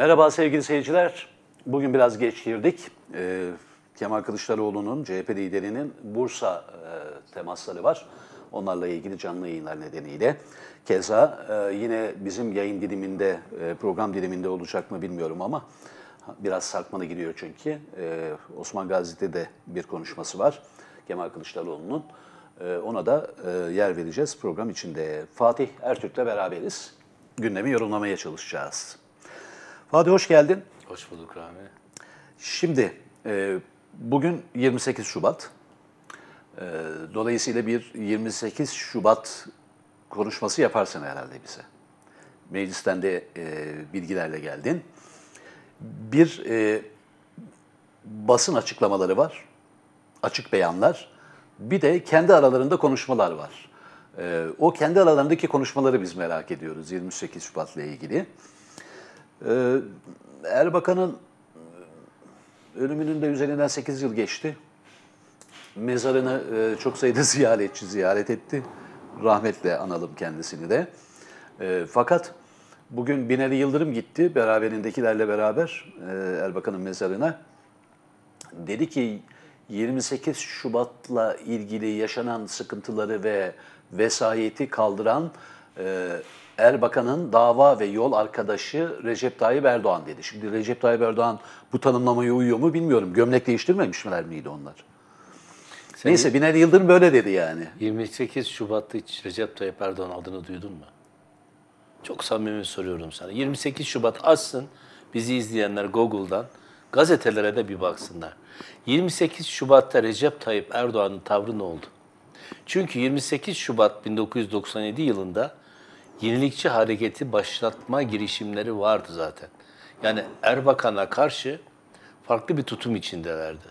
Merhaba sevgili seyirciler. Bugün biraz geç girdik. Kemal Kılıçdaroğlu'nun, CHP liderinin Bursa temasları var. Onlarla ilgili canlı yayınlar nedeniyle. Keza yine bizim yayın diliminde, program diliminde olacak mı bilmiyorum ama biraz sarkmalı gidiyor çünkü. Osman Gazi'de de bir konuşması var Kemal Kılıçdaroğlu'nun. Ona da yer vereceğiz program içinde. Fatih Ertürk'le beraberiz. Gündemi yorumlamaya çalışacağız. Fatih hoş geldin. Hoş bulduk Rami. Şimdi bugün 28 Şubat. Dolayısıyla bir 28 Şubat konuşması yaparsın herhalde bize. Meclisten de bilgilerle geldin. Bir basın açıklamaları var, açık beyanlar. Bir de kendi aralarında konuşmalar var. O kendi aralarındaki konuşmaları biz merak ediyoruz 28 Şubat'la ilgili. Erbakan'ın ölümünün de üzerinden 8 yıl geçti. Mezarını çok sayıda ziyaretçi ziyaret etti. Rahmetle analım kendisini de. Fakat bugün Binali Yıldırım gitti beraberindekilerle beraber Erbakan'ın mezarına. Dedi ki 28 Şubat'la ilgili yaşanan sıkıntıları ve vesayeti kaldıran Erbakan'ın dava ve yol arkadaşı Recep Tayyip Erdoğan dedi. Şimdi Recep Tayyip Erdoğan bu tanımlamaya uyuyor mu bilmiyorum. Gömlek değiştirmemişler miydi onlar? Neyse Binali Yıldırım böyle dedi yani. 28 Şubat'ta hiç Recep Tayyip Erdoğan adını duydun mu? Çok samimi soruyorum sana. 28 Şubat açsın bizi izleyenler Google'dan, gazetelere de bir baksınlar. 28 Şubat'ta Recep Tayyip Erdoğan'ın tavrı ne oldu? Çünkü 28 Şubat 1997 yılında yenilikçi hareketi başlatma girişimleri vardı zaten. Yani Erbakan'a karşı farklı bir tutum içindelerdi.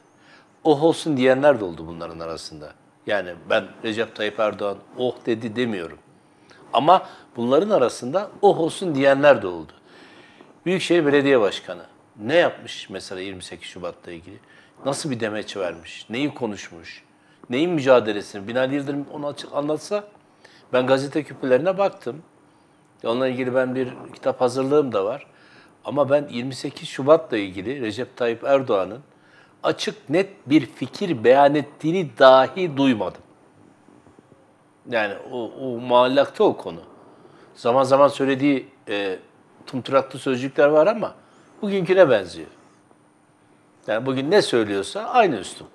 Oh olsun diyenler de oldu bunların arasında. Yani ben Recep Tayyip Erdoğan oh dedi demiyorum. Ama bunların arasında oh olsun diyenler de oldu. Büyükşehir Belediye Başkanı ne yapmış mesela 28 Şubat'la ilgili? Nasıl bir demeç vermiş? Neyi konuşmuş? Neyin mücadelesini? Binali Yıldırım onu anlatsa, ben gazete küpürlerine baktım. Onunla ilgili ben bir kitap hazırlığım da var. Ama ben 28 Şubat'la ilgili Recep Tayyip Erdoğan'ın açık net bir fikir beyan ettiğini dahi duymadım. Yani o muallakta o konu. Zaman zaman söylediği tumturaklı sözcükler var ama bugünküne benziyor. Yani bugün ne söylüyorsa aynı üslub.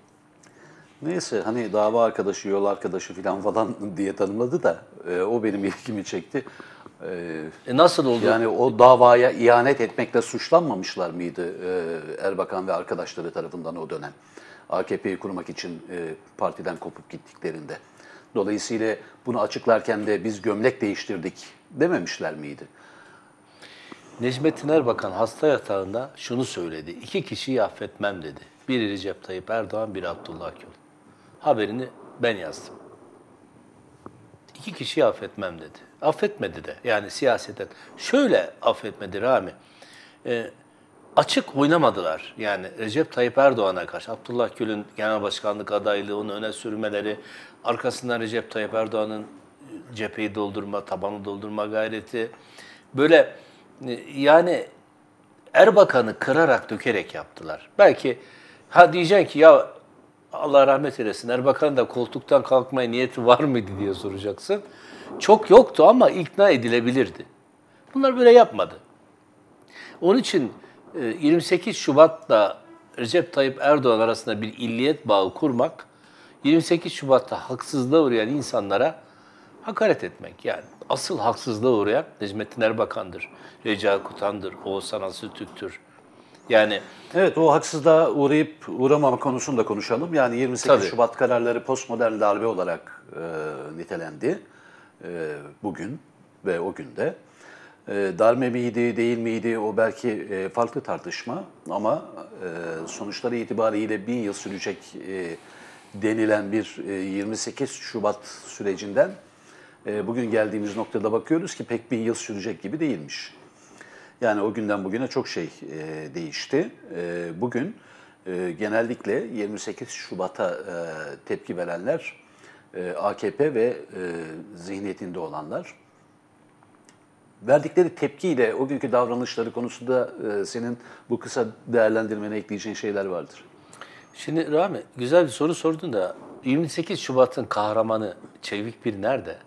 Neyse hani dava arkadaşı, yol arkadaşı falan diye tanımladı da o benim ilgimi çekti. Nasıl oldu? Yani o davaya ihanet etmekle suçlanmamışlar mıydı Erbakan ve arkadaşları tarafından o dönem? AKP'yi kurmak için partiden kopup gittiklerinde. Dolayısıyla bunu açıklarken de biz gömlek değiştirdik dememişler miydi? Necmettin Erbakan hasta yatağında şunu söyledi. İki kişiyi affetmem dedi. Biri Recep Tayyip Erdoğan, biri Abdullah Gül. Haberini ben yazdım. İki kişiyi affetmem dedi. Affetmedi de yani siyaseten. Şöyle affetmedi Rami. Açık oynamadılar. Yani Recep Tayyip Erdoğan'a karşı Abdullah Gül'ün genel başkanlık adaylığını öne sürmeleri, arkasından Recep Tayyip Erdoğan'ın cepheyi doldurma, tabanı doldurma gayreti. Böyle yani Erbakan'ı kırarak dökerek yaptılar. Belki ha diyeceksin ki ya Allah rahmet eylesin Erbakan da koltuktan kalkmaya niyeti var mıydı diye soracaksın. Çok yoktu ama ikna edilebilirdi. Bunlar böyle yapmadı. Onun için 28 Şubat'ta Recep Tayyip Erdoğan arasında bir illiyet bağı kurmak, 28 Şubat'ta haksızlığa uğrayan insanlara hakaret etmek. Yani asıl haksızlığa uğrayan Necmettin Erbakan'dır, Recai Kutan'dır, Oğuzhan Asıltürk'tür. Yani evet o haksızlığa uğrayıp uğramama konusunu da konuşalım. Yani 28 tabii. Şubat kararları postmodern darbe olarak nitelendi bugün ve o günde. Darbe miydi, değil miydi o belki farklı tartışma ama sonuçları itibariyle 1000 yıl sürecek denilen bir 28 Şubat sürecinden bugün geldiğimiz noktada bakıyoruz ki pek 1000 yıl sürecek gibi değilmiş. Yani o günden bugüne çok şey değişti. Bugün genellikle 28 Şubat'a tepki verenler AKP ve zihniyetinde olanlar. verdikleri tepkiyle o günkü davranışları konusunda senin bu kısa değerlendirmene ekleyeceğin şeyler vardır. Şimdi Rami, güzel bir soru sordun da 28 Şubat'ın kahramanı Çevik Bir nerede?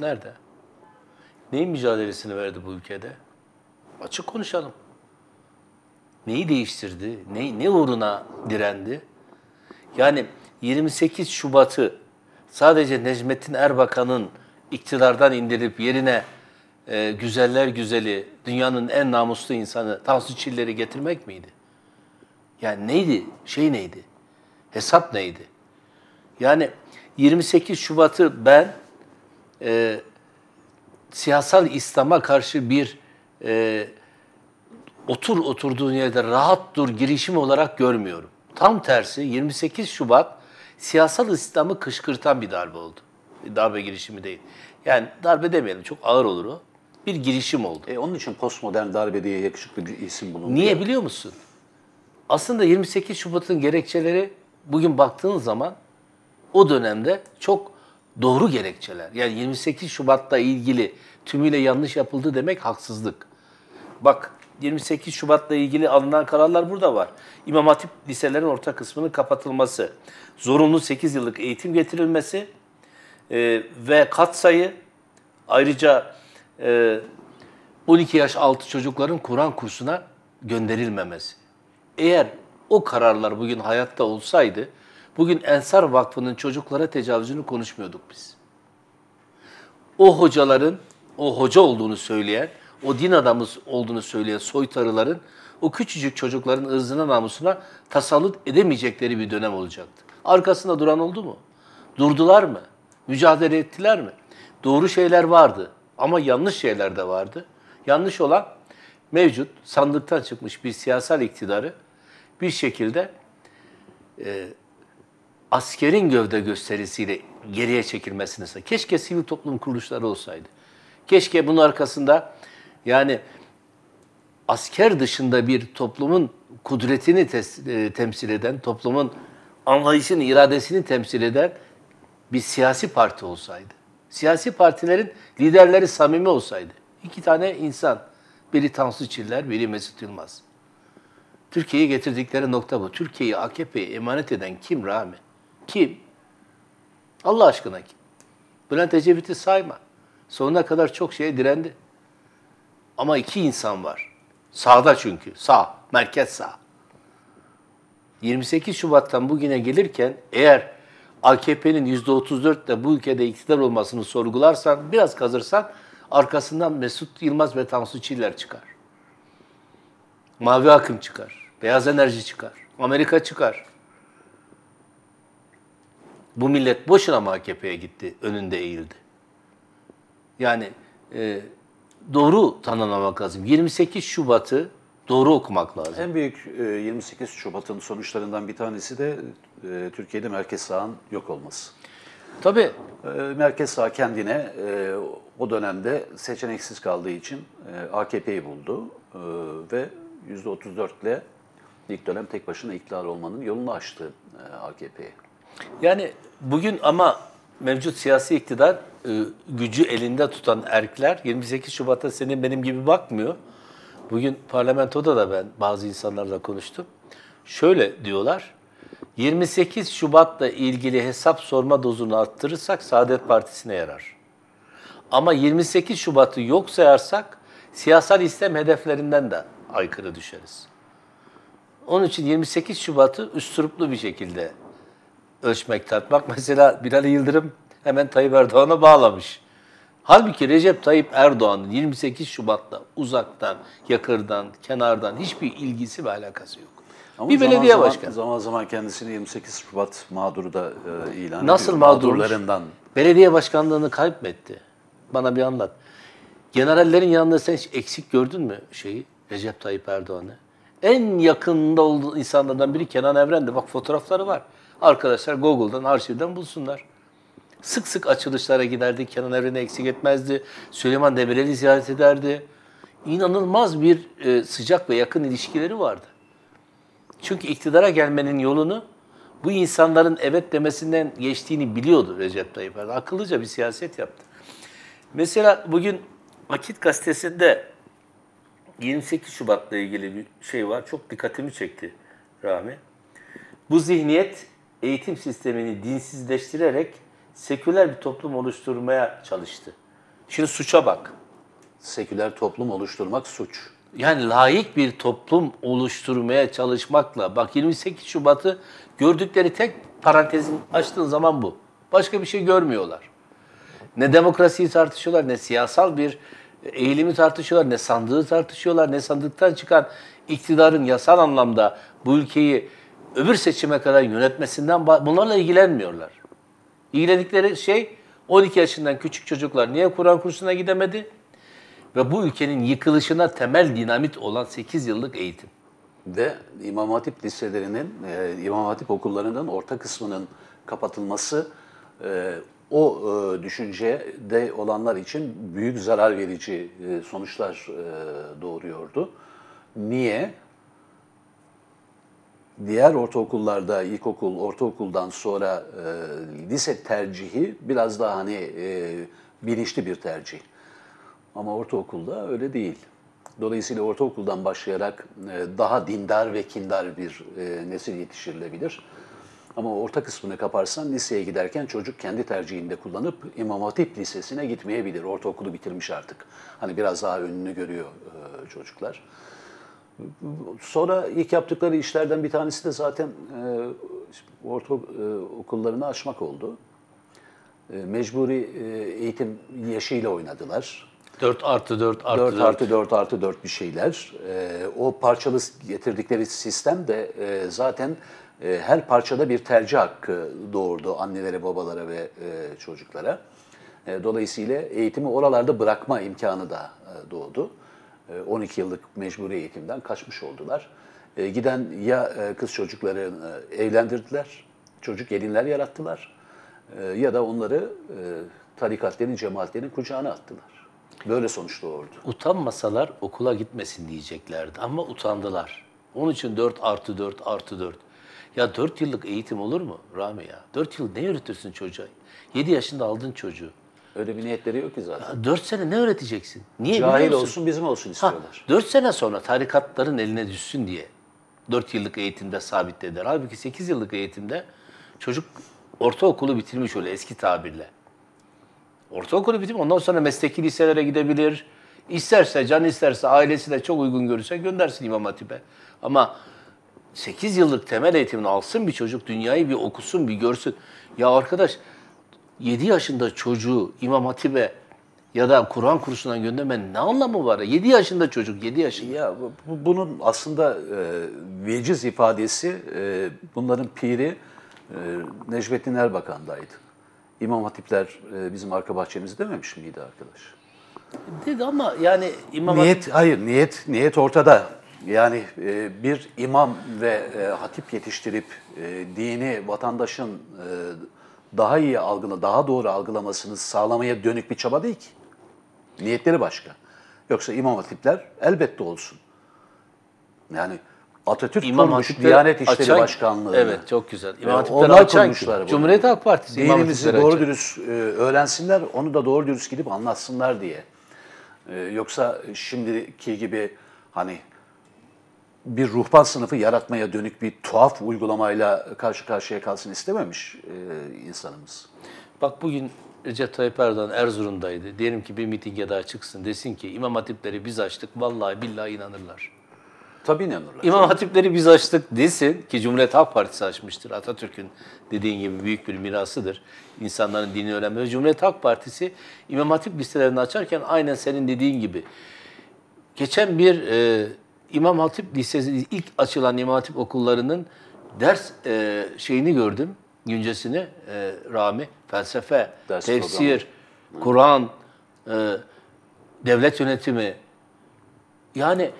Nerede? Neyin mücadelesini verdi bu ülkede? Açık konuşalım. Neyi değiştirdi? Ne uğruna direndi? Yani 28 Şubat'ı sadece Necmettin Erbakan'ın iktidardan indirip yerine güzeller güzeli, dünyanın en namuslu insanı Tansu Çiller'i getirmek miydi? Yani neydi? Neydi? Hesap neydi? Yani 28 Şubat'ı ben siyasal İslam'a karşı bir oturduğun yerde rahat dur girişim olarak görmüyorum. Tam tersi 28 Şubat siyasal İslam'ı kışkırtan bir darbe oldu. Bir darbe girişimi değil. Yani darbe demeyelim, çok ağır olur o. Bir girişim oldu. Onun için postmodern darbe diye yakışıklı bir isim bulundu. Niye biliyor musun? Aslında 28 Şubat'ın gerekçeleri bugün baktığın zaman o dönemde çok doğru gerekçeler. Yani 28 Şubat'la ilgili tümüyle yanlış yapıldı demek haksızlık. Bak 28 Şubat'la ilgili alınan kararlar burada var. İmam Hatip liselerin orta kısmının kapatılması, zorunlu 8 yıllık eğitim getirilmesi ve katsayı, ayrıca 12 yaş altı çocukların Kur'an kursuna gönderilmemesi. Eğer o kararlar bugün hayatta olsaydı, bugün Ensar Vakfı'nın çocuklara tecavüzünü konuşmuyorduk biz. O hocaların, o hoca olduğunu söyleyen, o din adamı olduğunu söyleyen soytarıların, o küçücük çocukların ırzına namusuna tasallut edemeyecekleri bir dönem olacaktı. Arkasında duran oldu mu? Durdular mı? Mücadele ettiler mi? Doğru şeyler vardı ama yanlış şeyler de vardı. Yanlış olan mevcut, sandıktan çıkmış bir siyasal iktidarı bir şekilde askerin gövde gösterisiyle geriye çekilmesine. Keşke sivil toplum kuruluşları olsaydı. Keşke bunun arkasında yani asker dışında bir toplumun kudretini temsil eden, toplumun anlayışını, iradesini temsil eden bir siyasi parti olsaydı. Siyasi partilerin liderleri samimi olsaydı. İki tane insan, biri Tansu Çiller, biri Mesut Yılmaz. Türkiye'yi getirdikleri nokta bu. Türkiye'yi AKP'ye emanet eden kim Rami? Kim? Allah aşkına kim? Bülent Ecevit'i sayma. Sonuna kadar çok şeye direndi. Ama iki insan var. Sağda çünkü. Sağ. Merkez sağ. 28 Şubat'tan bugüne gelirken eğer AKP'nin %34'le bu ülkede iktidar olmasını sorgularsan, biraz kazırsan arkasından Mesut Yılmaz ve Tansu Çiller çıkar. Mavi akım çıkar. Beyaz enerji çıkar. Amerika çıkar. Bu millet boşuna mı AKP'ye gitti? Önünde eğildi. Yani doğru tanımlamak lazım. 28 Şubat'ı doğru okumak lazım. En büyük 28 Şubat'ın sonuçlarından bir tanesi de Türkiye'de merkez sağın yok olması. Tabii. Merkez sağ kendine o dönemde seçeneksiz kaldığı için AKP'yi buldu ve %34'le ilk dönem tek başına iktidar olmanın yolunu açtı AKP'ye. Yani bugün ama mevcut siyasi iktidar gücü elinde tutan erkler 28 Şubat'ta senin benim gibi bakmıyor. Bugün parlamentoda da ben bazı insanlarla konuştum. Şöyle diyorlar, 28 Şubat'la ilgili hesap sorma dozunu arttırırsak Saadet Partisi'ne yarar. Ama 28 Şubat'ı yok sayarsak siyasal İslam hedeflerinden de aykırı düşeriz. Onun için 28 Şubat'ı üstüruplu bir şekilde ölçmek, tartmak. Mesela Binali Yıldırım hemen Tayyip Erdoğan'a bağlamış. Halbuki Recep Tayyip Erdoğan'ın 28 Şubat'ta uzaktan, yakırdan, kenardan hiçbir ilgisi ve alakası yok. Ama bir belediye başkanı. Zaman zaman kendisini 28 Şubat mağduru da ilan nasıl ediyor. Mağdurlarından. Belediye başkanlığını kaybetti. Bana bir anlat. Generallerin yanında sen hiç eksik gördün mü şeyi Recep Tayyip Erdoğan'ı? En yakında olduğu insanlardan biri Kenan Evren'di. Bak fotoğrafları var. Arkadaşlar Google'dan, arşivden bulsunlar. Sık sık açılışlara giderdi. Kenan Evren'i eksik etmezdi. Süleyman Demirel'i ziyaret ederdi. İnanılmaz bir sıcak ve yakın ilişkileri vardı. Çünkü iktidara gelmenin yolunu bu insanların evet demesinden geçtiğini biliyordu Recep Tayyip Erdoğan. Akıllıca bir siyaset yaptı. Mesela bugün Akit gazetesinde 28 Şubat'la ilgili bir şey var. Çok dikkatimi çekti Rahmi. Bu zihniyet eğitim sistemini dinsizleştirerek seküler bir toplum oluşturmaya çalıştı. Şimdi suça bak. Seküler toplum oluşturmak suç. Yani laik bir toplum oluşturmaya çalışmakla. Bak 28 Şubat'ı gördükleri tek parantezin açtığın zaman bu. Başka bir şey görmüyorlar. Ne demokrasiyi tartışıyorlar, ne siyasal bir eğilimi tartışıyorlar, ne sandığı tartışıyorlar, ne sandıktan çıkan iktidarın yasal anlamda bu ülkeyi öbür seçime kadar yönetmesinden bunlarla ilgilenmiyorlar. İlgilendikleri şey 12 yaşından küçük çocuklar niye Kur'an kursuna gidemedi? Ve bu ülkenin yıkılışına temel dinamit olan 8 yıllık eğitim. Ve İmam Hatip liselerinin, İmam Hatip okullarının orta kısmının kapatılması o düşüncede olanlar için büyük zarar verici sonuçlar doğuruyordu. Niye? Diğer ortaokullarda, ilkokul, ortaokuldan sonra lise tercihi biraz daha hani bilinçli bir tercih. Ama ortaokulda öyle değil. Dolayısıyla ortaokuldan başlayarak daha dindar ve kindar bir nesil yetiştirilebilir. Ama orta kısmını kaparsan liseye giderken çocuk kendi tercihinde kullanıp İmam Hatip Lisesi'ne gitmeyebilir. Ortaokulu bitirmiş artık. Hani biraz daha önünü görüyor çocuklar. Sonra ilk yaptıkları işlerden bir tanesi de zaten ortaokullarını açmak oldu. Mecburi eğitim yaşıyla oynadılar. 4+4+4 bir şeyler. O parçalı getirdikleri sistem de zaten her parçada bir tercih hakkı doğurdu annelere, babalara ve çocuklara. Dolayısıyla eğitimi oralarda bırakma imkanı da doğdu. 12 yıllık mecburi eğitimden kaçmış oldular. Giden ya kız çocuklarını evlendirdiler, çocuk gelinler yarattılar ya da onları tarikatlerin, cemaatlerin kucağına attılar. Böyle sonuç doğurdu. Utanmasalar okula gitmesin diyeceklerdi ama utandılar. Onun için 4+4+4. Ya 4 yıllık eğitim olur mu Rami ya? 4 yıl ne öğretirsin çocuğa? 7 yaşında aldın çocuğu. Öyle bir niyetleri yok ki zaten. Ya 4 sene ne öğreteceksin? Niye? Cahil olsun bizim olsun istiyorlar. 4 sene sonra tarikatların eline düşsün diye 4 yıllık eğitimde sabitlediler. Halbuki 8 yıllık eğitimde çocuk ortaokulu bitirmiş öyle eski tabirle. Ortaokulu bitirmiş ondan sonra mesleki liselere gidebilir. İsterse canı isterse ailesine çok uygun görürse göndersin İmam Hatip'e. Ama 8 yıllık temel eğitimini alsın bir çocuk, dünyayı bir okusun, bir görsün. Ya arkadaş 7 yaşında çocuğu İmam Hatip'e ya da Kur'an kursundan göndermenin ne anlamı var? 7 yaşında çocuk, 7 yaşında. Ya bunun aslında veciz ifadesi bunların piri Necmettin Erbakan'daydı. İmam Hatipler bizim arka bahçemizi dememiş miydi arkadaş? Dedi ama yani İmam Hatip... Hayır, niyet ortada. Yani bir imam ve hatip yetiştirip dini vatandaşın... daha iyi algıla, daha doğru algılamasını sağlamaya dönük bir çaba değil ki. Niyetleri başka. Yoksa İmam Hatipler elbette olsun. Yani Atatürk İmam kurmuş Hatipler Diyanet İşleri açan, Başkanlığı. Evet çok güzel. İmam Hatipler açan Cumhuriyet Halk Partisi. Dinimizi doğru açan. Dürüst öğrensinler, onu da doğru dürüst gidip anlatsınlar diye. Yoksa şimdiki gibi hani bir ruhban sınıfı yaratmaya dönük bir tuhaf uygulamayla karşı karşıya kalsın istememiş insanımız. Bak bugün Recep Tayyip Erdoğan Erzurum'daydı. Diyelim ki bir mitinge daha çıksın desin ki İmam Hatipleri biz açtık. Vallahi billahi inanırlar. Tabii inanırlar. İmam Hatipleri biz açtık desin ki Cumhuriyet Halk Partisi açmıştır. Atatürk'ün dediğin gibi büyük bir mirasıdır. İnsanların dini öğrenmesi. Cumhuriyet Halk Partisi İmam Hatip listelerini açarken aynen senin dediğin gibi. Geçen bir... İmam Hatip Lisesi, ilk açılan İmam Hatip okullarının ders şeyini gördüm, güncesini Rami, felsefe, ders tefsir, Kur'an, devlet yönetimi. Yani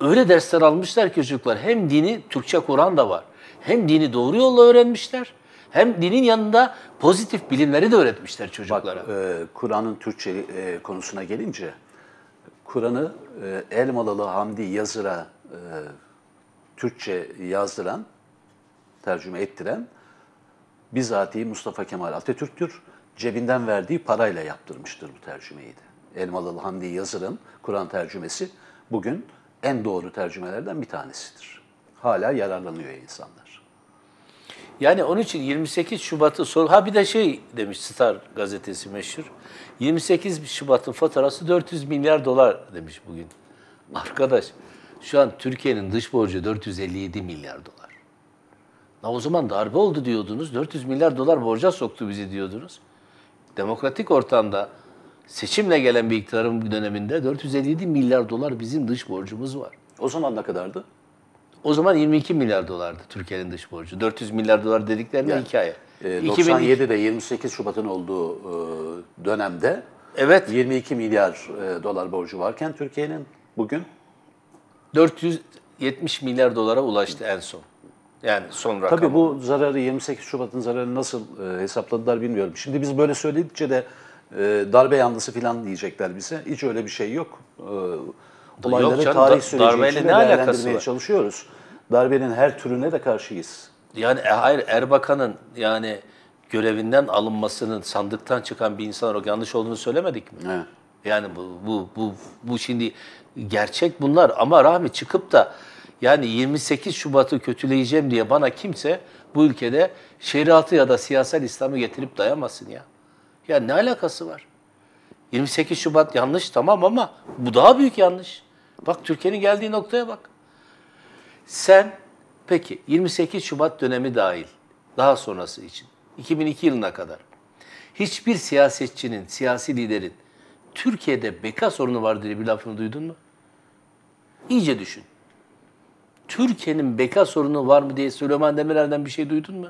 öyle dersler almışlar ki çocuklar hem dini, Türkçe Kur'an da var, hem dini doğru yolla öğrenmişler, hem dinin yanında pozitif bilimleri de öğretmişler çocuklara. Kur'an'ın Türkçe konusuna gelince... Kur'an'ı Elmalılı Hamdi Yazır'a Türkçe yazdıran, tercüme ettiren bizatihi Mustafa Kemal Atatürk'tür. cebinden verdiği parayla yaptırmıştır bu tercümeyi de. Elmalılı Hamdi Yazır'ın Kur'an tercümesi bugün en doğru tercümelerden bir tanesidir. Hala yararlanıyor insanlar. Yani onun için 28 Şubat'ı sor. Ha bir de şey demiş Star gazetesi meşhur. 28 Şubat'ın faturası 400 milyar dolar demiş bugün. Arkadaş şu an Türkiye'nin dış borcu 457 milyar dolar. Ya o zaman darbe oldu diyordunuz. 400 milyar dolar borca soktu bizi diyordunuz. Demokratik ortamda seçimle gelen bir iktidarın döneminde 457 milyar dolar bizim dış borcumuz var. O zaman ne kadardı? O zaman 22 milyar dolardı Türkiye'nin dış borcu. 400 milyar dolar dediklerinde yani, hikaye. 97'de 28 Şubat'ın olduğu dönemde evet, 22 milyar dolar borcu varken Türkiye'nin bugün 470 milyar dolara ulaştı en son. Yani son rakam. Tabii bu zararı, 28 Şubat'ın zararını nasıl hesapladılar bilmiyorum. Şimdi biz böyle söyledikçe de darbe yanlısı falan diyecekler bize. Hiç öyle bir şey yok. Olayları yok canım, tarih süreci içinde değerlendirmeye çalışıyoruz. Darbenin her türüne de karşıyız. Yani hayır, Erbakan'ın yani görevinden alınmasının sandıktan çıkan bir insan olarak yanlış olduğunu söylemedik mi? Evet. Yani bu şimdi gerçek bunlar ama Rahmi çıkıp da yani 28 Şubat'ı kötüleyeceğim diye bana kimse bu ülkede şeriatı ya da siyasal İslam'ı getirip dayamasın ya. Ya ne alakası var? 28 Şubat yanlış tamam ama bu daha büyük yanlış. Bak Türkiye'nin geldiği noktaya bak. Sen peki 28 Şubat dönemi dahil daha sonrası için 2002 yılına kadar hiçbir siyasetçinin, siyasi liderin Türkiye'de beka sorunu var diye bir lafını duydun mu? İyice düşün. Türkiye'nin beka sorunu var mı diye Süleyman Demirel'den bir şey duydun mu?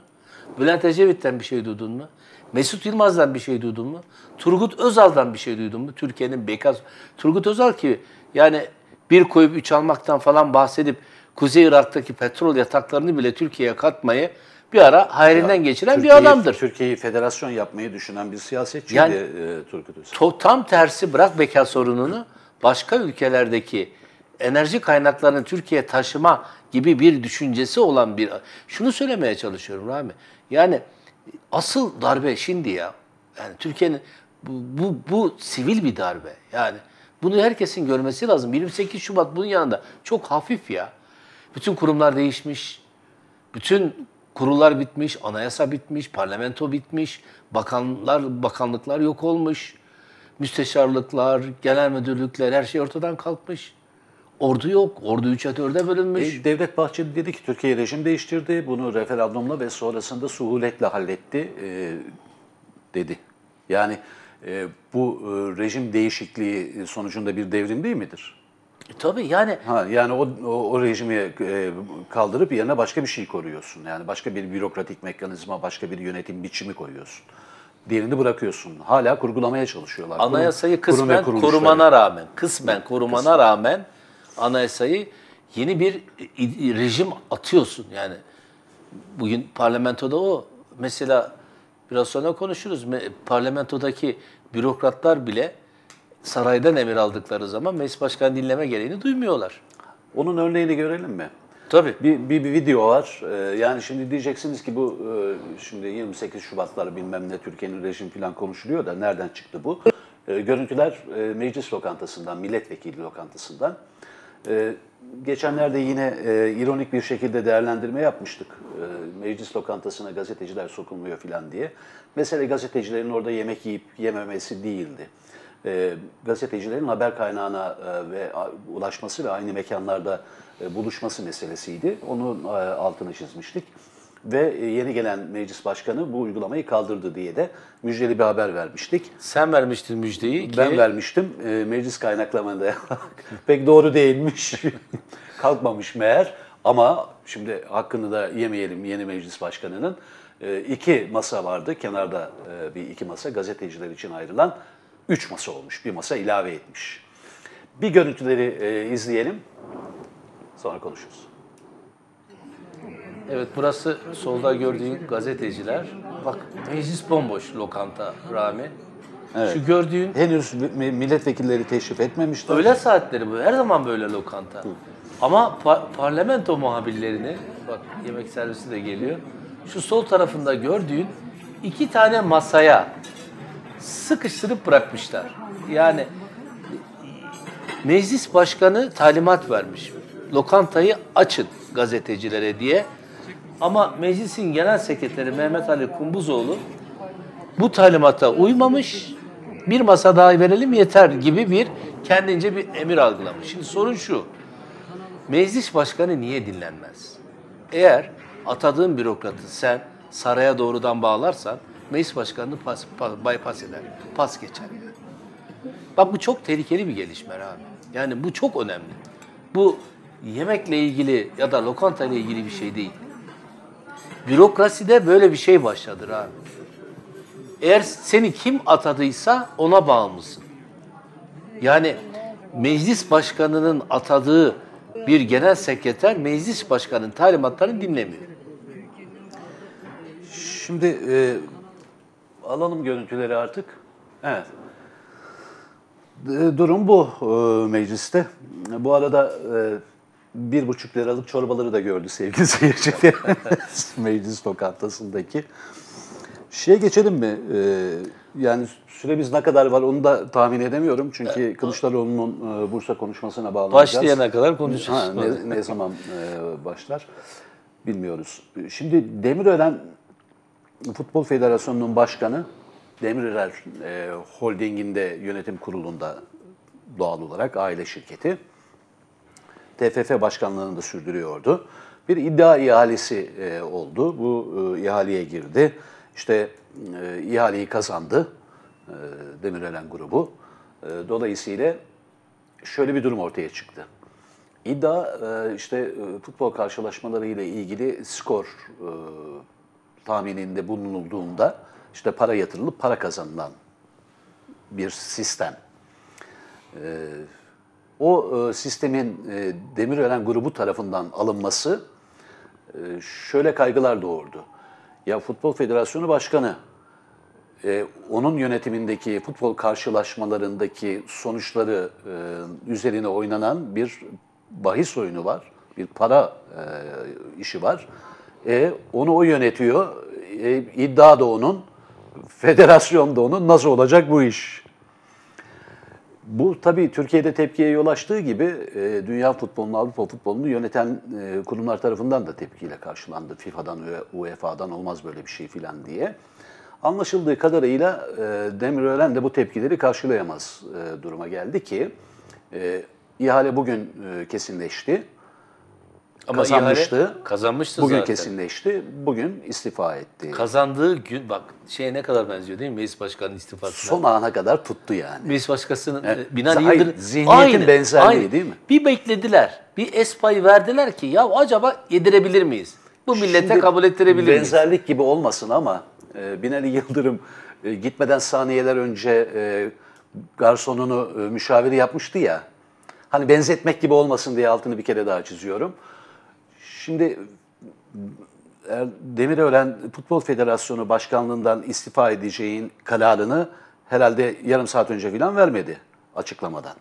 Bülent Ecevit'ten bir şey duydun mu? Mesut Yılmaz'dan bir şey duydun mu? Turgut Özal'dan bir şey duydun mu? Türkiye'nin beka... Turgut Özal ki yani bir koyup üç almaktan falan bahsedip Kuzey Irak'taki petrol yataklarını bile Türkiye'ye katmayı bir ara hayrinden geçiren bir adamdır. Türkiye'yi federasyon yapmayı düşünen bir siyasetçiydi yani, Turgut Özal. Tam tersi bırak beka sorununu başka ülkelerdeki enerji kaynaklarını Türkiye'ye taşıma gibi bir düşüncesi olan bir... Şunu söylemeye çalışıyorum Rahmi. Yani asıl darbe şimdi ya. Yani Türkiye'nin bu sivil bir darbe. Yani bunu herkesin görmesi lazım. 28 Şubat bunun yanında çok hafif ya. Bütün kurumlar değişmiş. Bütün kurullar bitmiş, anayasa bitmiş, parlamento bitmiş, bakanlıklar yok olmuş. Müsteşarlıklar, genel müdürlükler her şey ortadan kalkmış. Ordu yok. Ordu 3'e 4'e bölünmüş. Devlet Bahçeli dedi ki Türkiye rejim değiştirdi. Bunu referandumla ve sonrasında suhuletle halletti dedi. Yani bu rejim değişikliği sonucunda bir devrim değil midir? Tabii yani. Yani o rejimi kaldırıp yerine başka bir şey koruyorsun. Yani başka bir bürokratik mekanizma, başka bir yönetim biçimi koyuyorsun. Diğerini bırakıyorsun. Hala kurgulamaya çalışıyorlar. Anayasayı kısmen korumana rağmen. Kısmen korumana rağmen. Anayasayı yeni bir rejim atıyorsun yani. Bugün parlamentoda o. Mesela biraz sonra konuşuruz. Parlamentodaki bürokratlar bile saraydan emir aldıkları zaman meclis başkanı dinleme gereğini duymuyorlar. Onun örneğini görelim mi? Tabii. Bir video var. Yani şimdi diyeceksiniz ki bu şimdi 28 Şubatlar bilmem ne Türkiye'nin rejim falan konuşuluyor da nereden çıktı bu? Görüntüler meclis lokantasından, milletvekili lokantasından. Geçenlerde yine ironik bir şekilde değerlendirme yapmıştık. Meclis lokantasına gazeteciler sokulmuyor falan diye. Mesele gazetecilerin orada yemek yiyip yememesi değildi. Gazetecilerin haber kaynağına ulaşması ve aynı mekanlarda buluşması meselesiydi. Onun altını çizmiştik. Ve yeni gelen meclis başkanı bu uygulamayı kaldırdı diye de müjdeli bir haber vermiştik. Sen vermiştin müjdeyi. Ben vermiştim. Meclis kaynaklamada pek doğru değilmiş. Kalkmamış meğer. Ama şimdi hakkını da yemeyelim yeni meclis başkanının. İki masa vardı. Kenarda iki masa gazeteciler için ayrılan 3 masa olmuş. Bir masa ilave etmiş. Bir görüntüleri izleyelim. Sonra konuşuruz. Evet, burası solda gördüğün gazeteciler. Bak meclis bomboş lokanta Rahmi. Evet. Şu gördüğün... Henüz milletvekilleri teşrif etmemişti. Öğle saatleri bu. Her zaman böyle lokanta. Hı. Ama parlamento muhabirlerini, bak yemek servisi de geliyor. Şu sol tarafında gördüğün iki tane masaya sıkıştırıp bırakmışlar. Yani meclis başkanı talimat vermiş. Lokantayı açın gazetecilere diye. Ama meclisin genel sekreteri Mehmet Ali Kumbuzoğlu bu talimata uymamış, bir masa daha verelim yeter gibi bir kendince bir emir algılamış. Şimdi sorun şu, meclis başkanı niye dinlenmez? Eğer atadığın bürokratı sen saraya doğrudan bağlarsan meclis başkanını bypass eder, pas geçer. Bak bu çok tehlikeli bir gelişme abi. Yani bu çok önemli. Bu yemekle ilgili ya da lokantayla ilgili bir şey değil. Bürokraside böyle bir şey başladı abi. Eğer seni kim atadıysa ona bağımlısın. Yani meclis başkanının atadığı bir genel sekreter meclis başkanının talimatlarını dinlemiyor. Şimdi alalım görüntüleri artık. Evet. Durum bu mecliste. Bu arada 1,5 liralık çorbaları da gördü sevgili seyirciler. Meclis lokantasındaki. Şeye geçelim mi? Yani süremiz ne kadar var onu da tahmin edemiyorum. Çünkü evet. Kılıçdaroğlu'nun Bursa konuşmasına bağlanacağız. Başlayana kadar konuşacağız. Ne zaman başlar bilmiyoruz. Şimdi Demirören Futbol Federasyonu'nun başkanı Demirören Holding'inde yönetim kurulunda doğal olarak aile şirketi. TFF başkanlığını da sürdürüyordu. Bir iddia ihalesi oldu. Bu ihaleye girdi. İşte ihaleyi kazandı Demirören grubu. Dolayısıyla şöyle bir durum ortaya çıktı. İddia işte futbol karşılaşmaları ile ilgili skor tahmininde bulunulduğunda işte para yatırılıp para kazanılan bir sistem. O sistemin Demirören grubu tarafından alınması şöyle kaygılar doğurdu. Ya Futbol Federasyonu Başkanı, onun yönetimindeki futbol karşılaşmalarındaki sonuçları üzerine oynanan bir bahis oyunu var, bir para işi var. Onu o yönetiyor, iddia da onun, federasyon da onun, nasıl olacak bu iş? Bu tabii Türkiye'de tepkiye yol açtığı gibi dünya futbolunu, Avrupa futbolunu yöneten kurumlar tarafından da tepkiyle karşılandı. FIFA'dan, UEFA'dan olmaz böyle bir şey filan diye. Anlaşıldığı kadarıyla Demirören de bu tepkileri karşılayamaz duruma geldi ki ihale bugün kesinleşti. Ama kazanmıştı. Kazanmıştı bugün zaten. Bugün kesinleşti. Bugün istifa etti. Kazandığı gün bak şeye ne kadar benziyor değil mi? Meclis Başkanı'nın istifasına. Son ana kadar tuttu yani. Meclis Başkanı'nın Binali Yıldırım. Zihniyetin benzerliği değil mi? Bir beklediler. Bir espayı verdiler ki ya acaba yedirebilir miyiz? Bu millete şimdi kabul ettirebilir miyiz? Benzerlik gibi olmasın ama Binali Yıldırım gitmeden saniyeler önce garsonunu müşaviri yapmıştı ya. Hani benzetmek gibi olmasın diye altını bir kere daha çiziyorum. Şimdi Demirören Futbol Federasyonu Başkanlığından istifa edeceğin kararını herhalde yarım saat önce falan vermedi açıklamadan.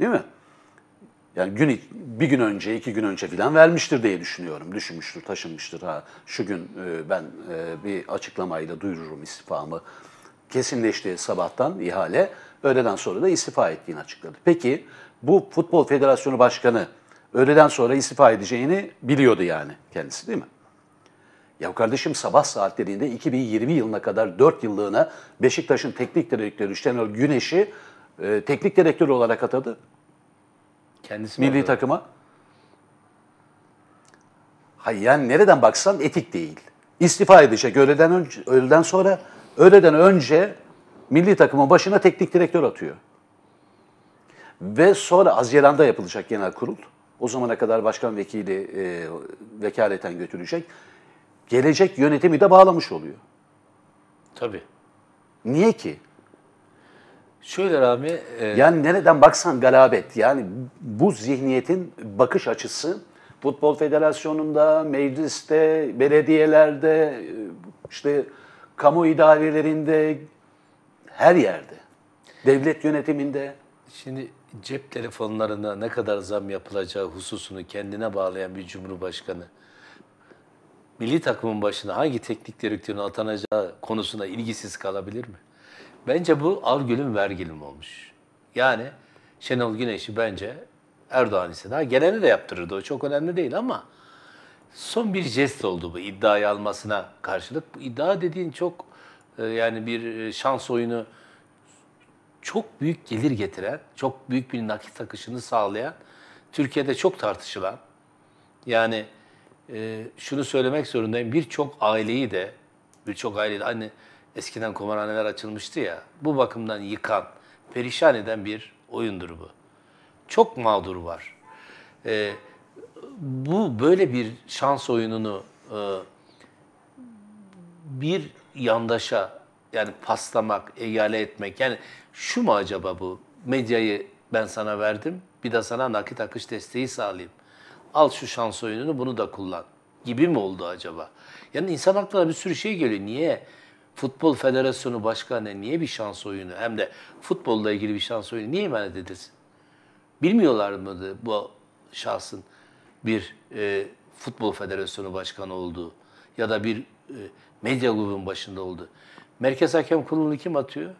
Değil mi? Yani bir gün önce, 2 gün önce falan vermiştir diye düşünüyorum. Düşünmüştür, taşınmıştır. Ha, şu gün ben bir açıklamayla duyururum istifamı. Kesinleşti sabahtan ihale. Öğleden sonra da istifa ettiğini açıkladı. Peki bu Futbol Federasyonu Başkanı öğleden sonra istifa edeceğini biliyordu yani kendisi değil mi? Ya kardeşim sabah saatlerinde 2020 yılına kadar 4 yıllığına Beşiktaş'ın teknik direktörü Şenol Güneş'i teknik direktör olarak atadı. Kendisi milli takıma. Hayır yani nereden baksan etik değil. İstifa edecek öğleden önce milli takımın başına teknik direktör atıyor. Ve sonra Haziran'da yapılacak genel kurul. O zamana kadar başkan vekili vekaleten götürecek. Gelecek yönetimi de bağlamış oluyor. Tabii. Niye ki? Şöyle abi. Yani nereden baksan galabet. Yani bu zihniyetin bakış açısı Futbol Federasyonu'nda, mecliste, belediyelerde, işte kamu idarelerinde, her yerde. Devlet yönetiminde. Şimdi cep telefonlarına ne kadar zam yapılacağı hususunu kendine bağlayan bir cumhurbaşkanı, milli takımın başına hangi teknik direktörün atanacağı konusuna ilgisiz kalabilir mi? Bence bu Argül'ün vergilim olmuş. Yani Şenol Güneş'i bence Erdoğan ise daha geleni de yaptırırdı. O çok önemli değil ama son bir jest oldu bu iddiayı almasına karşılık. Bu iddia dediğin çok yani bir şans oyunu, çok büyük gelir getiren, çok büyük bir nakit akışını sağlayan, Türkiye'de çok tartışılan, yani şunu söylemek zorundayım, birçok aileyi de hani eskiden kumarhaneler açılmıştı ya, bu bakımdan yıkan, perişan eden bir oyundur bu. Çok mağdur var. Bu böyle bir şans oyununu bir yandaşa yani paslamak, egale etmek, yani şu mu acaba bu? Medyayı ben sana verdim, bir de sana nakit akış desteği sağlayayım. Al şu şans oyununu, bunu da kullan gibi mi oldu acaba? Yani insan aklına bir sürü şey geliyor. Niye Futbol Federasyonu Başkanı niye bir şans oyunu, hem de futbolla ilgili bir şans oyunu niye emanet edilsin? Bilmiyorlar mıydı bu şahsın bir Futbol Federasyonu Başkanı olduğu ya da bir medya grubunun başında olduğu? Merkez Hakem Kurulu'nu kim atıyor?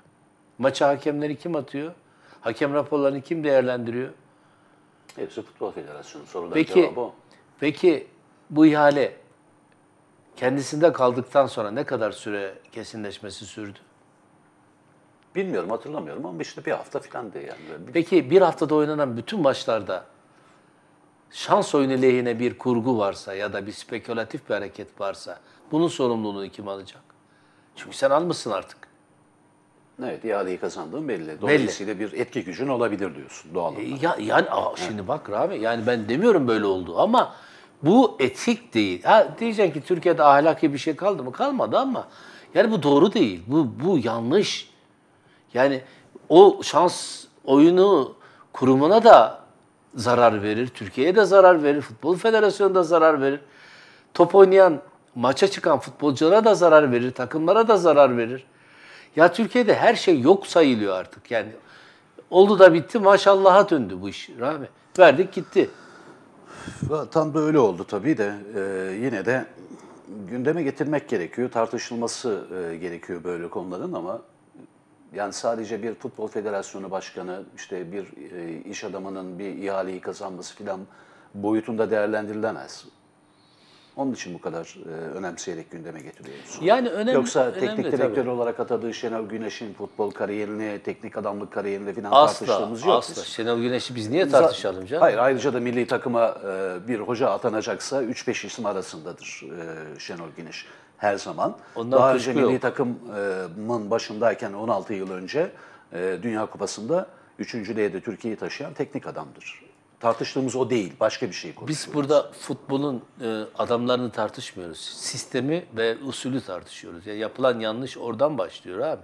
Maça hakemleri kim atıyor? Hakem raporlarını kim değerlendiriyor? Hepsi Futbol Federasyonu. Sorudan cevabı o. Peki bu ihale kendisinde kaldıktan sonra ne kadar süre kesinleşmesi sürdü? Bilmiyorum, hatırlamıyorum ama işte bir hafta falan diye yani. Peki bir haftada oynanan bütün maçlarda şans oyunu lehine bir kurgu varsa ya da bir spekülatif bir hareket varsa bunun sorumluluğunu kim alacak? Çünkü sen almışsın artık. Evet, iadeyi kazandığın belli. Dolayısıyla bir etki gücün olabilir diyorsun doğal olarak. Şimdi bak Rami, yani ben demiyorum böyle oldu ama bu etik değil. Ha, diyeceksin ki Türkiye'de ahlaki bir şey kaldı mı? Kalmadı ama yani bu doğru değil. Bu yanlış. Yani o şans oyunu kurumuna da zarar verir, Türkiye'ye de zarar verir, Futbol Federasyonu'na da zarar verir. Top oynayan, maça çıkan futbolculara da zarar verir, takımlara da zarar verir. Ya Türkiye'de her şey yok sayılıyor artık. Yani oldu da bitti, maşallah'a döndü bu iş. Rahmi, verdik gitti. Tam da öyle oldu tabii de yine de gündeme getirmek gerekiyor, tartışılması gerekiyor böyle konuların ama yani sadece bir Futbol Federasyonu Başkanı, işte bir iş adamının bir ihaleyi kazanması filan boyutunda değerlendirilemez. Onun için bu kadar önemseyerek gündeme getiriyoruz. Yani önemli. Yoksa teknik direktör olarak atadığı Şenol Güneş'in futbol kariyerini, teknik adamlık kariyerini falan tartıştığımız yok. Asla. Şenol Güneş'i biz niye tartışalım canım? Hayır, ayrıca da milli takıma bir hoca atanacaksa 3-5 isim arasındadır Şenol Güneş her zaman. Ondan daha önce milli takımın başındayken 16 yıl önce Dünya Kupası'nda 3.'lüğe de Türkiye'yi taşıyan teknik adamdır. Tartıştığımız o değil, başka bir şey konuşuyoruz. Biz burada futbolun adamlarını tartışmıyoruz. Sistemi ve usulü tartışıyoruz. Yani yapılan yanlış oradan başlıyor abi.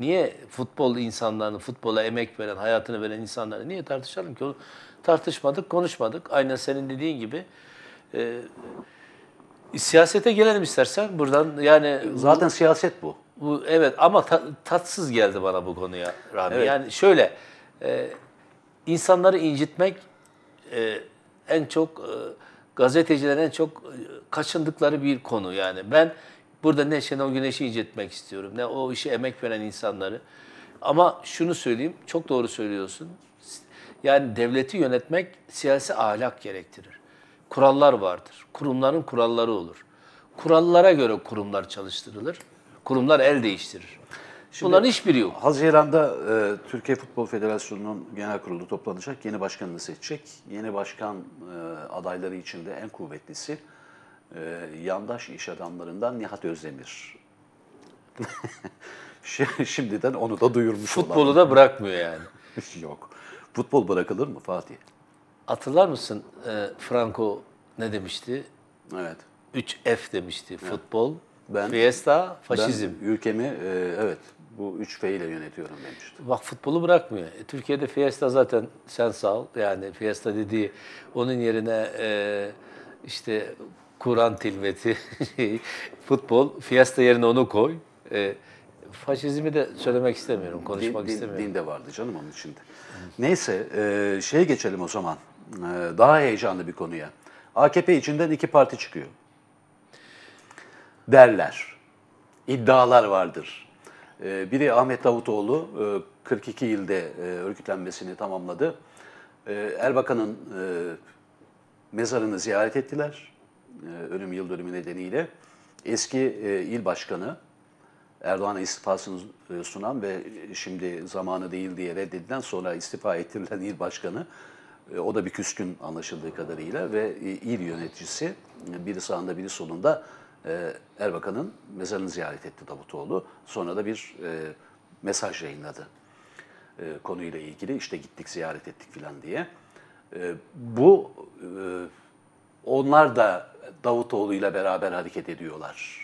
Niye futbol insanlarını, futbola emek veren, hayatını veren insanları niye tartışalım ki? Onu tartışmadık, konuşmadık. Aynen senin dediğin gibi. Siyasete gelelim istersen buradan. Yani zaten siyaset bu. Evet ama tatsız geldi bana bu konuya Rami. Evet. Yani şöyle, insanları incitmek en çok gazetecilerin en çok kaçındıkları bir konu yani. Ben burada ne Şenol Güneş'i incitmek istiyorum, ne o işe emek veren insanları. Ama şunu söyleyeyim, çok doğru söylüyorsun. Yani devleti yönetmek siyasi ahlak gerektirir. Kurallar vardır. Kurumların kuralları olur. Kurallara göre kurumlar çalıştırılır. Kurumlar el değiştirir. Şimdi, bunların hiçbiri yok. Haziran'da Türkiye Futbol Federasyonu'nun genel kurulu toplanacak. Yeni başkanını seçecek. Yeni başkan adayları içinde en kuvvetlisi yandaş iş adamlarından Nihat Özdemir. Şimdiden onu da duyurmuş. Futbolu da bırakmıyor yani. Yok. Futbol bırakılır mı Fatih? Hatırlar mısın Franco ne demişti? Evet. 3F demişti. Evet. Futbol. Fiesta, faşizm. Ben ülkemi evet bu 3F ile yönetiyorum demiştim. Bak futbolu bırakmıyor. Türkiye'de Fiesta zaten sen sağ ol. Yani Fiesta dediği onun yerine işte Kur'an tilveti, futbol, Fiesta yerine onu koy. Faşizmi de söylemek istemiyorum, konuşmak istemiyorum. Din de vardı canım onun içinde. Neyse şeye geçelim o zaman. Daha heyecanlı bir konuya. AKP içinden iki parti çıkıyor. Derler, iddialar vardır. Biri Ahmet Davutoğlu 42 ilde örgütlenmesini tamamladı. Erbakan'ın mezarını ziyaret ettiler ölüm yıl dönümü nedeniyle. Eski il başkanı Erdoğan'a istifasını sunan ve şimdi zamanı değil diye reddedilen, sonra istifa ettirilen il başkanı, o da bir küskün anlaşıldığı kadarıyla, ve il yöneticisi, biri sağında biri solunda, Erbakan'ın mezarını ziyaret etti Davutoğlu. Sonra da bir mesaj yayınladı konuyla ilgili, işte gittik ziyaret ettik filan diye. Bu onlar da Davutoğlu'yla beraber hareket ediyorlar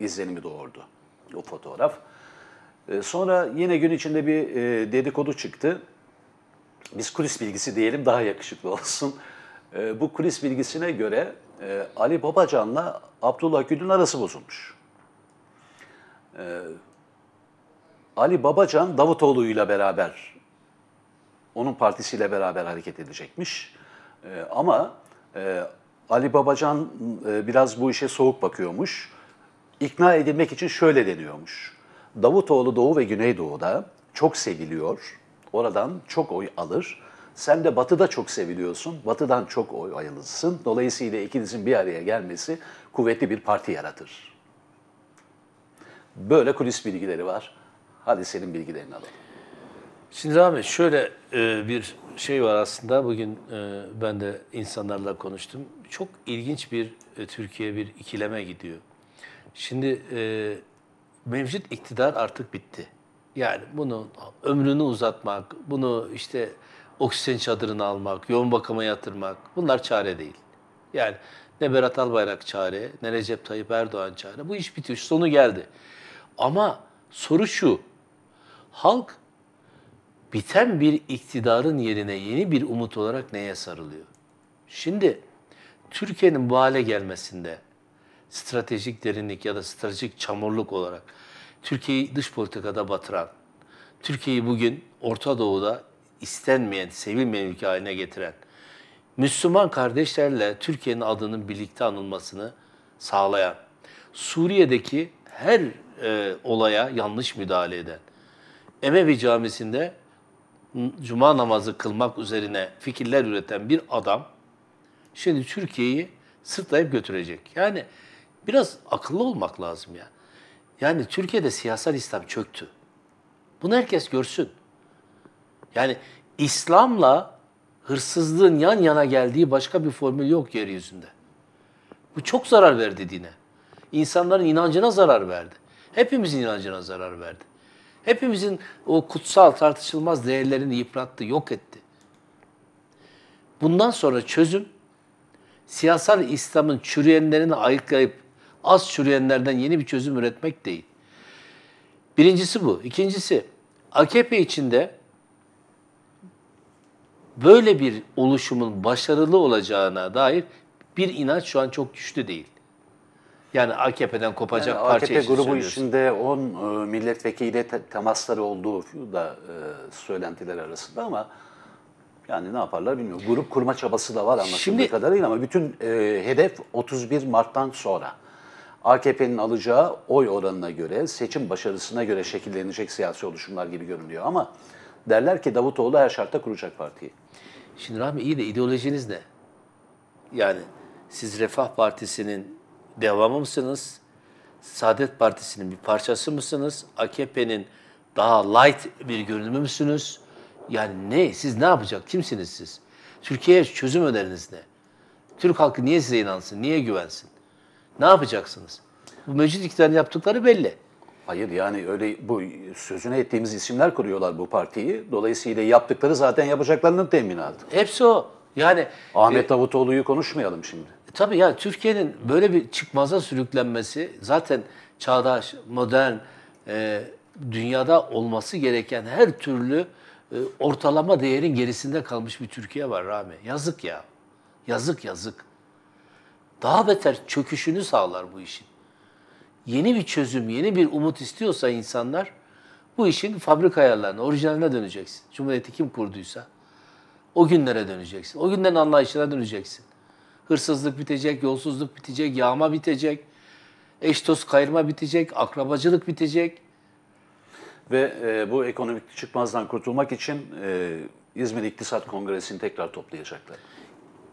izlenimi doğurdu o fotoğraf. Sonra yine gün içinde bir dedikodu çıktı. Biz kulis bilgisi diyelim, daha yakışıklı olsun. Bu kulis bilgisine göre Ali Babacan'la Abdullah Gül'ün arası bozulmuş. Ali Babacan Davutoğlu'yla beraber, onun partisiyle beraber hareket edecekmiş. Ama Ali Babacan biraz bu işe soğuk bakıyormuş. İkna edilmek için şöyle deniyormuş. Davutoğlu Doğu ve Güneydoğu'da çok seviliyor. Oradan çok oy alır. Sen de Batı'da çok seviliyorsun. Batı'dan çok oy alırsın. Dolayısıyla ikinizin bir araya gelmesi kuvvetli bir parti yaratır. Böyle kulis bilgileri var. Hadi senin bilgilerini alalım. Şimdi Ahmet, şöyle bir şey var aslında. Bugün ben de insanlarla konuştum. Çok ilginç bir Türkiye bir ikileme gidiyor. Şimdi mevcut iktidar artık bitti. Yani bunu ömrünü uzatmak, bunu işte oksijen çadırına almak, yoğun bakıma yatırmak, bunlar çare değil. Yani ne Berat Albayrak çare, ne Recep Tayyip Erdoğan çare. Bu iş bitiyor, sonu geldi. Ama soru şu, halk biten bir iktidarın yerine yeni bir umut olarak neye sarılıyor? Şimdi Türkiye'nin bu hale gelmesinde stratejik derinlik ya da stratejik çamurluk olarak Türkiye'yi dış politikada batıran, Türkiye'yi bugün Orta Doğu'da istenmeyen, sevilmeyen ülke haline getiren, Müslüman kardeşlerle Türkiye'nin adının birlikte anılmasını sağlayan, Suriye'deki her olaya yanlış müdahale eden, Emevi Camisi'nde cuma namazı kılmak üzerine fikirler üreten bir adam, şimdi Türkiye'yi sırtlayıp götürecek. Yani biraz akıllı olmak lazım ya. Yani Türkiye'de siyasal İslam çöktü. Bunu herkes görsün. Yani İslam'la hırsızlığın yan yana geldiği başka bir formül yok yeryüzünde. Bu çok zarar verdi dine. İnsanların inancına zarar verdi. Hepimizin inancına zarar verdi. Hepimizin o kutsal tartışılmaz değerlerini yıprattı, yok etti. Bundan sonra çözüm, siyasal İslam'ın çürüyenlerini ayıklayıp az çürüyenlerden yeni bir çözüm üretmek değil. Birincisi bu. İkincisi, AKP içinde böyle bir oluşumun başarılı olacağına dair bir inanç şu an çok güçlü değil. Yani AKP'den kopacak yani parça AKP grubu içinde 10 milletvekiliyle temasları olduğu da söylentiler arasında, ama yani ne yaparlar bilmiyorum. Grup kurma çabası da var anlaşıldığı kadarıyla, ama bütün hedef 31 Mart'tan sonra. AKP'nin alacağı oy oranına göre, seçim başarısına göre şekillenecek siyasi oluşumlar gibi görünüyor. Ama derler ki Davutoğlu her şartta kuracak partiyi. Şimdi Rahmi, iyi de ideolojiniz ne? Yani siz Refah Partisi'nin devamı mısınız? Saadet Partisi'nin bir parçası mısınız? AKP'nin daha light bir görünümü müsünüz? Yani ne? Siz ne yapacak? Kimsiniz siz? Türkiye'ye çözüm öneriniz ne? Türk halkı niye size inansın? Niye güvensin? Ne yapacaksınız? Bu mevcut iktidarın yaptıkları belli. Hayır, yani öyle bu sözüne ettiğimiz isimler kuruyorlar bu partiyi. Dolayısıyla yaptıkları zaten yapacaklarının teminatı. Hepsi o. Yani Ahmet Davutoğlu'yu konuşmayalım şimdi. Tabii yani Türkiye'nin böyle bir çıkmaza sürüklenmesi zaten çağdaş, modern, dünyada olması gereken her türlü ortalama değerin gerisinde kalmış bir Türkiye var Rahmi. Yazık ya. Yazık yazık. Daha beter çöküşünü sağlar bu işin. Yeni bir çözüm, yeni bir umut istiyorsa insanlar, bu işin fabrika ayarlarına, orijinaline döneceksin. Cumhuriyeti kim kurduysa o günlere döneceksin. O günlerin anlayışına döneceksin. Hırsızlık bitecek, yolsuzluk bitecek, yağma bitecek, eş dost kayırma bitecek, akrabacılık bitecek. Ve bu ekonomik çıkmazdan kurtulmak için İzmir İktisat Kongresi'ni tekrar toplayacaklar.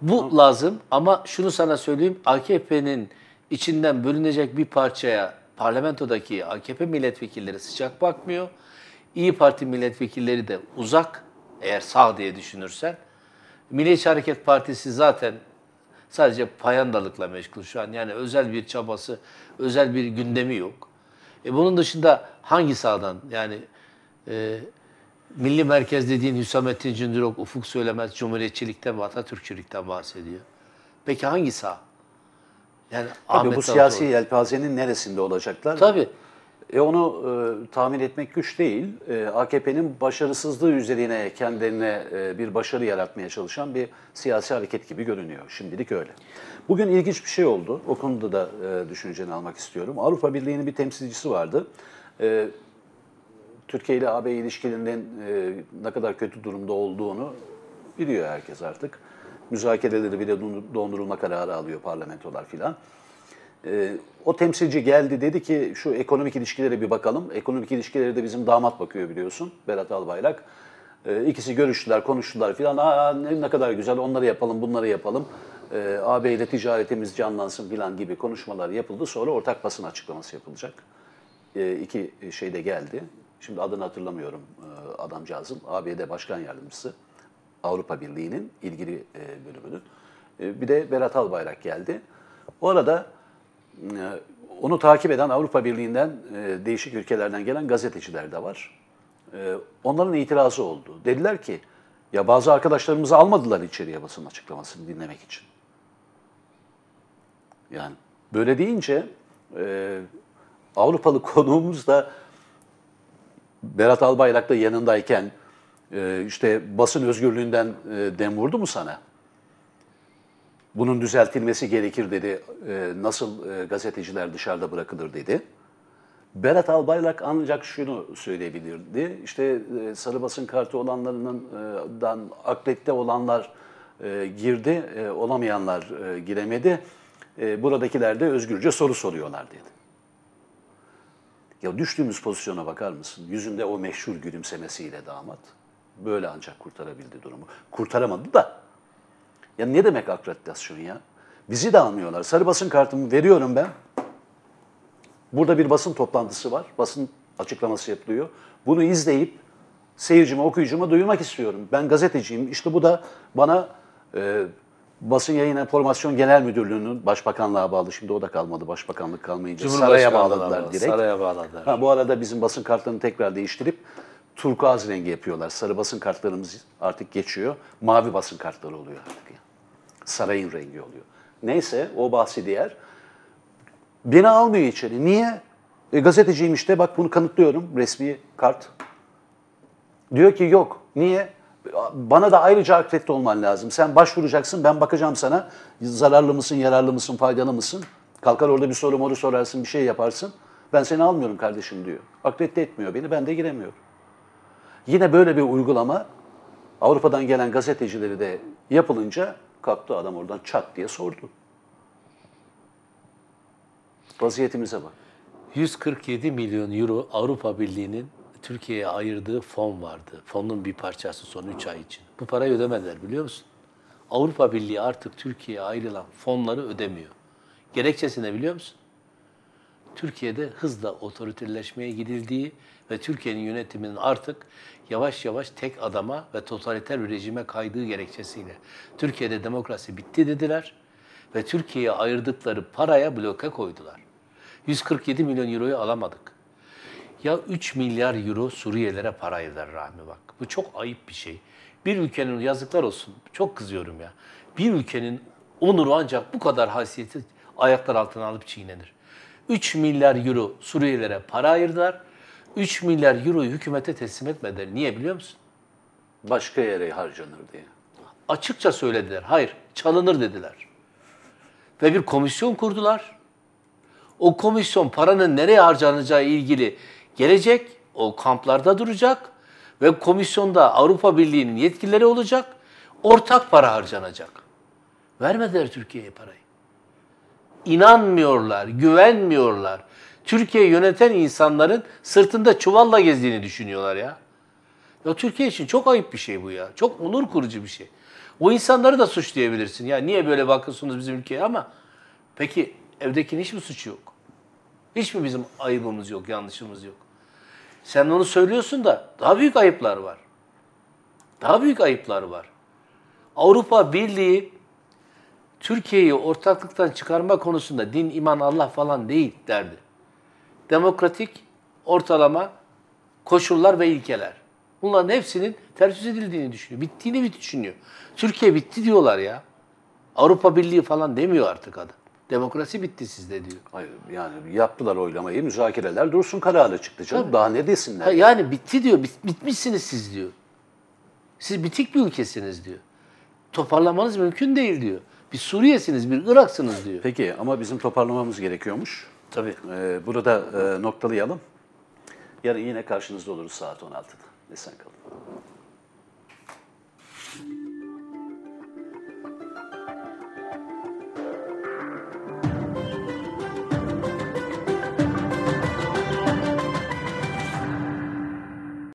Bu lazım ama şunu sana söyleyeyim, AKP'nin içinden bölünecek bir parçaya parlamentodaki AKP milletvekilleri sıcak bakmıyor. İYİ Parti milletvekilleri de uzak, eğer sağ diye düşünürsen. Milliyetçi Hareket Partisi zaten sadece payandalıkla meşgul şu an. Yani özel bir çabası, özel bir gündemi yok. Bunun dışında hangi sağdan, yani milli merkez dediğin Hüsamettin Cündürok, Ufuk Söylemez, Cumhuriyetçilikten ve Atatürkçülükten bahsediyor. Peki hangi sağ? Yani tabii bu siyasi yelpazenin neresinde olacaklar? Tabii. Onu tahmin etmek güç değil. AKP'nin başarısızlığı üzerine kendilerine bir başarı yaratmaya çalışan bir siyasi hareket gibi görünüyor. Şimdilik öyle. Bugün ilginç bir şey oldu. O konuda da düşünceni almak istiyorum. Avrupa Birliği'nin bir temsilcisi vardı. Türkiye ile AB ilişkilerinin ne kadar kötü durumda olduğunu biliyor herkes artık. Müzakereleri bile dondurulma kararı alıyor parlamentolar filan. O temsilci geldi, dedi ki şu ekonomik ilişkilere bir bakalım. Ekonomik ilişkileri de bizim damat bakıyor biliyorsun, Berat Albayrak. İkisi görüştüler, konuştular filan. Aa, ne kadar güzel, onları yapalım, bunları yapalım. AB ile ticaretimiz canlansın filan gibi konuşmalar yapıldı. Sonra ortak basın açıklaması yapılacak. İki şey de geldi. Şimdi adını hatırlamıyorum adamcağızın. ABD Başkan Yardımcısı, Avrupa Birliği'nin ilgili bölümünün. Bir de Berat Albayrak geldi. O arada onu takip eden Avrupa Birliği'nden, değişik ülkelerden gelen gazeteciler de var. Onların itirazı oldu. Dediler ki ya bazı arkadaşlarımızı almadılar içeriye basın açıklamasını dinlemek için. Yani böyle deyince Avrupalı konuğumuz da Berat Albayrak da yanındayken işte basın özgürlüğünden dem vurdu mu sana? Bunun düzeltilmesi gerekir dedi. Nasıl gazeteciler dışarıda bırakılır dedi. Berat Albayrak ancak şunu söyleyebilirdi. İşte sarı basın kartı olanlarından aklette olanlar girdi, olamayanlar giremedi. Buradakiler de özgürce soru soruyorlar dedi. Ya düştüğümüz pozisyona bakar mısın? Yüzünde o meşhur gülümsemesiyle damat. Böyle ancak kurtarabildi durumu. Kurtaramadı da. Ya ne demek akreditasyon ya? Bizi de almıyorlar. Sarı basın kartımı veriyorum ben. Burada bir basın toplantısı var. Basın açıklaması yapılıyor. Bunu izleyip seyircime, okuyucuma duyurmak istiyorum. Ben gazeteciyim. İşte bu da bana Basın Yayın Enformasyon Genel Müdürlüğü'nün, başbakanlığa bağlı. Şimdi o da kalmadı. Başbakanlık kalmayınca saraya bağladılar direkt. Saraya bağladılar. Ha, bu arada bizim basın kartlarını tekrar değiştirip turkuaz rengi yapıyorlar. Sarı basın kartlarımız artık geçiyor. Mavi basın kartları oluyor artık. Yani. Sarayın rengi oluyor. Neyse o bahsi diğer. Beni almıyor içeri. Niye? Gazeteciyim işte, bak bunu kanıtlıyorum. Resmi kart. Diyor ki yok. Niye? Bana da ayrıca akredite olman lazım. Sen başvuracaksın, ben bakacağım sana. Zararlı mısın, yararlı mısın, faydalı mısın? Kalkar orada bir soru moru sorarsın, bir şey yaparsın. Ben seni almıyorum kardeşim diyor. Akredite etmiyor beni, ben de giremiyorum. Yine böyle bir uygulama Avrupa'dan gelen gazetecileri de yapılınca kalktı adam oradan çat diye sordu. Vaziyetimize bak. 147 milyon euro Avrupa Birliği'nin Türkiye'ye ayırdığı fon vardı. Fonun bir parçası son 3 ay için. Bu parayı ödemediler biliyor musun? Avrupa Birliği artık Türkiye'ye ayrılan fonları ödemiyor. Gerekçesi ne biliyor musun? Türkiye'de hızla otoriterleşmeye gidildiği ve Türkiye'nin yönetiminin artık yavaş yavaş tek adama ve totaliter bir rejime kaydığı gerekçesiyle Türkiye'de demokrasi bitti dediler ve Türkiye'ye ayırdıkları paraya bloke koydular. 147 milyon euroyu alamadık. Ya 3 milyar euro Suriyelilere para eder Rahmi bak. Bu çok ayıp bir şey. Bir ülkenin, yazıklar olsun, çok kızıyorum ya. Bir ülkenin onuru ancak bu kadar haysiyeti ayaklar altına alıp çiğnenir. 3 milyar euro Suriyelilere para ayırdılar. 3 milyar euroyu hükümete teslim etmediler. Niye biliyor musun? Başka yere harcanır diye. Açıkça söylediler. Hayır, çalınır dediler. Ve bir komisyon kurdular. O komisyon paranın nereye harcanacağı ilgili gelecek, o kamplarda duracak ve komisyonda Avrupa Birliği'nin yetkilileri olacak, ortak para harcanacak. Vermediler Türkiye'ye parayı. İnanmıyorlar, güvenmiyorlar. Türkiye'yi yöneten insanların sırtında çuvalla gezdiğini düşünüyorlar ya. Ya Türkiye için çok ayıp bir şey bu ya. Çok onur kırıcı bir şey. O insanları da suçlayabilirsin. Ya niye böyle bakıyorsunuz bizim ülkeye, ama peki evdekinin hiç mi suçu yok? Hiç mi bizim ayıbımız yok, yanlışımız yok? Sen onu söylüyorsun da daha büyük ayıplar var. Daha büyük ayıplar var. Avrupa Birliği Türkiye'yi ortaklıktan çıkarma konusunda din, iman, Allah falan değil derdi. Demokratik ortalama koşullar ve ilkeler. Bunların hepsinin tercih edildiğini düşünüyor. Bittiğini düşünüyor. Türkiye bitti diyorlar ya. Avrupa Birliği falan demiyor artık adam. Demokrasi bitti sizde diyor. Hayır, yani yaptılar oylamayı, müzakereler dursun kararla çıktı canım. Tabii. Daha ne desinler? Ha, yani bitti diyor, bitmişsiniz siz diyor. Siz bitik bir ülkesiniz diyor. Toparlamanız mümkün değil diyor. Bir Suriye'siniz, bir Irak'sınız diyor. Peki ama bizim toparlamamız gerekiyormuş. Tabii. Burada noktalayalım. Yarın yine karşınızda oluruz saat 16'da. Esen kalın.